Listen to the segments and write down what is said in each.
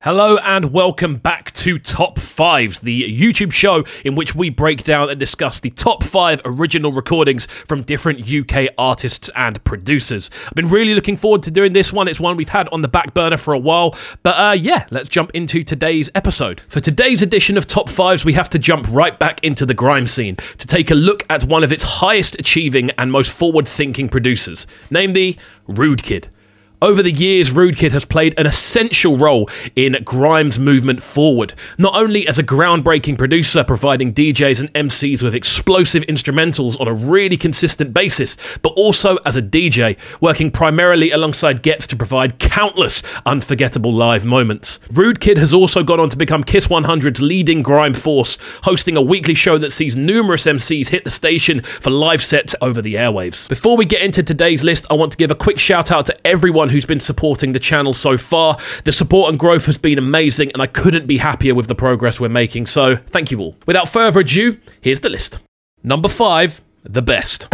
Hello and welcome back to Top 5s, the YouTube show in which we break down and discuss the top 5 original recordings from different UK artists and producers. I've been really looking forward to doing this one. It's one we've had on the back burner for a while, but yeah, let's jump into today's episode. For today's edition of Top 5s, we have to jump right back into the grime scene to take a look at one of its highest achieving and most forward-thinking producers, namely Rude Kid. Over the years, Rude Kid has played an essential role in grime's movement forward, not only as a groundbreaking producer providing DJs and MCs with explosive instrumentals on a really consistent basis, but also as a DJ, working primarily alongside Ghetts to provide countless unforgettable live moments. Rude Kid has also gone on to become Kiss 100's leading grime force, hosting a weekly show that sees numerous MCs hit the station for live sets over the airwaves. Before we get into today's list, I want to give a quick shout out to everyone who's been supporting the channel so far. The support and growth has been amazing, and I couldn't be happier with the progress we're making, so thank you all. Without further ado, here's the list. Number 5, the best.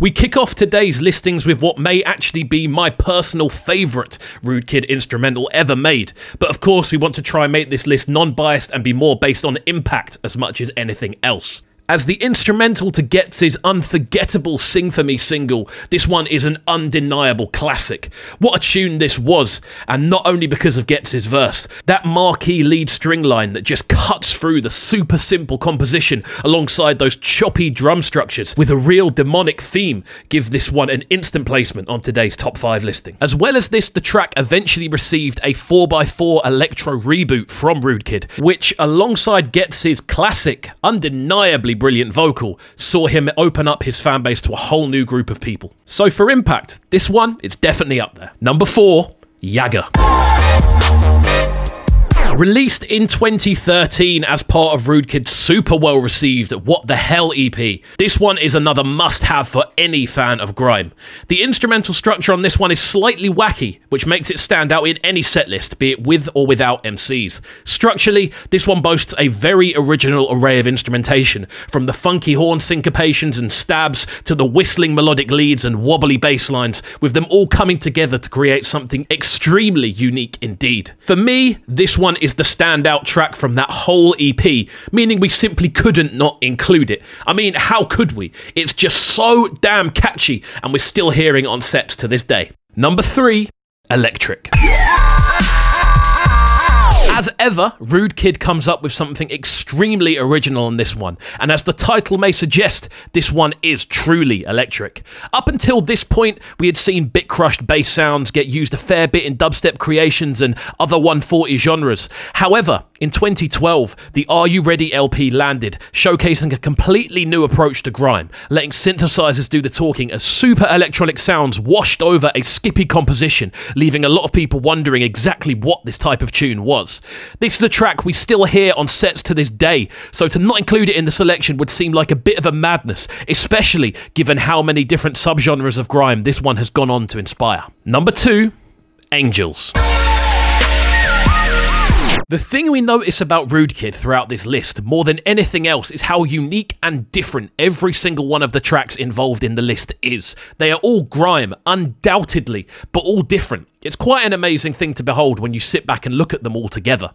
We kick off today's listings with what may actually be my personal favourite Rude Kid instrumental ever made, but of course we want to try and make this list non-biased and be more based on impact as much as anything else. As the instrumental to Ghetts' unforgettable Sing For Me single, this one is an undeniable classic. What a tune this was, and not only because of Ghetts' verse. That marquee lead string line that just cuts through the super simple composition alongside those choppy drum structures with a real demonic theme give this one an instant placement on today's top 5 listing. As well as this, the track eventually received a 4x4 electro reboot from Rude Kid, which alongside Ghetts' classic, undeniably brilliant vocal, saw him open up his fanbase to a whole new group of people. So for impact, this one, it's definitely up there. Number 4, Yaga. Released in 2013 as part of Rude Kid's super well-received What the Hell EP, this one is another must-have for any fan of grime. The instrumental structure on this one is slightly wacky, which makes it stand out in any setlist, be it with or without MCs. Structurally, this one boasts a very original array of instrumentation, from the funky horn syncopations and stabs to the whistling melodic leads and wobbly bass lines, with them all coming together to create something extremely unique indeed. For me, this one is the standout track from that whole EP, meaning we simply couldn't not include it. I mean, how could we? It's just so damn catchy, and we're still hearing it on sets to this day. Number 3, Electric. As ever, Rude Kid comes up with something extremely original on this one, and as the title may suggest, this one is truly electric. Up until this point, we had seen bit-crushed bass sounds get used a fair bit in dubstep creations and other 140 genres. However, in 2012, the Are You Ready LP landed, showcasing a completely new approach to grime, letting synthesizers do the talking as super electronic sounds washed over a skippy composition, leaving a lot of people wondering exactly what this type of tune was. This is a track we still hear on sets to this day, so to not include it in the selection would seem like a bit of a madness, especially given how many different subgenres of grime this one has gone on to inspire. Number 2, Angels. The thing we notice about Rude Kid throughout this list, more than anything else, is how unique and different every single one of the tracks involved in the list is. They are all grime, undoubtedly, but all different. It's quite an amazing thing to behold when you sit back and look at them all together.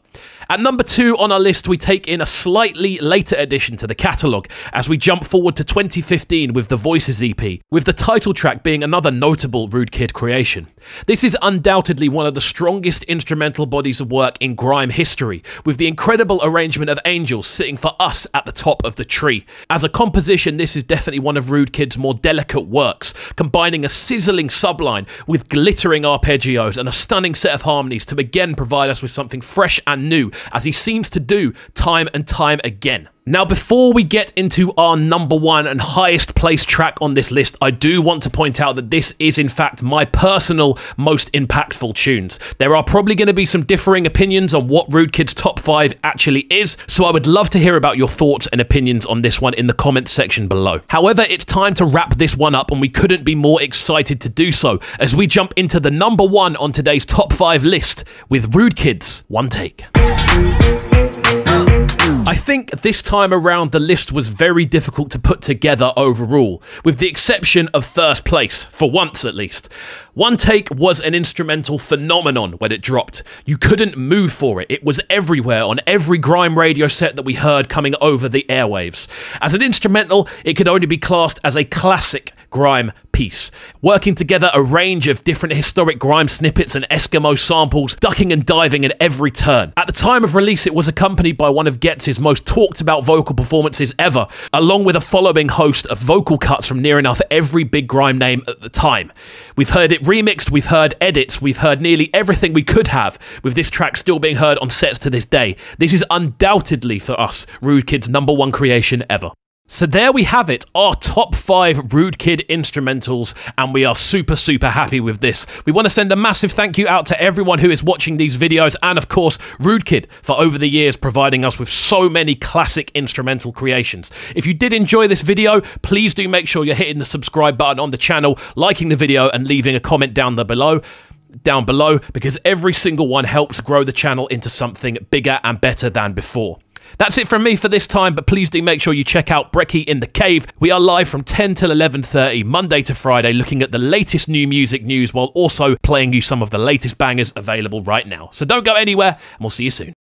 At number 2 on our list, we take in a slightly later addition to the catalogue, as we jump forward to 2015 with The Voices EP, with the title track being another notable Rude Kid creation. This is undoubtedly one of the strongest instrumental bodies of work in grime history, with the incredible arrangement of Angels sitting for us at the top of the tree. As a composition, this is definitely one of Rude Kid's more delicate works, combining a sizzling subline with glittering arpeggios and a stunning set of harmonies to again provide us with something fresh and new, as he seems to do time and time again. Now, before we get into our number 1 and highest placed track on this list, I do want to point out that this is in fact my personal most impactful tunes. There are probably going to be some differing opinions on what Rude Kid's top 5 actually is, so I would love to hear about your thoughts and opinions on this one in the comments section below. However, it's time to wrap this one up, and we couldn't be more excited to do so, as we jump into the number 1 on today's top 5 list with Rude Kid's One Take. I I think this time around the list was very difficult to put together overall, with the exception of first place, for once at least. One Take was an instrumental phenomenon when it dropped. You couldn't move for it. It was everywhere on every grime radio set that we heard coming over the airwaves. As an instrumental, it could only be classed as a classic grime piece, working together a range of different historic grime snippets and Eskimo samples, ducking and diving at every turn. At the time of release, it was accompanied by one of Ghetts' most talked about vocal performances ever, along with a following host of vocal cuts from near enough every big grime name at the time. We've heard it remixed, we've heard edits, we've heard nearly everything we could have, with this track still being heard on sets to this day. This is undoubtedly, for us, Rude Kid's #1 creation ever. So there we have it, our top 5 Rude Kid instrumentals, and we are super, super happy with this. We want to send a massive thank you out to everyone who is watching these videos, and of course, Rude Kid for over the years providing us with so many classic instrumental creations. If you did enjoy this video, please do make sure you're hitting the subscribe button on the channel, liking the video, and leaving a comment down below, because every single one helps grow the channel into something bigger and better than before. That's it from me for this time, but please do make sure you check out Brekky in the Cave. We are live from 10 till 11:30, Monday to Friday, looking at the latest new music news while also playing you some of the latest bangers available right now. So don't go anywhere, and we'll see you soon.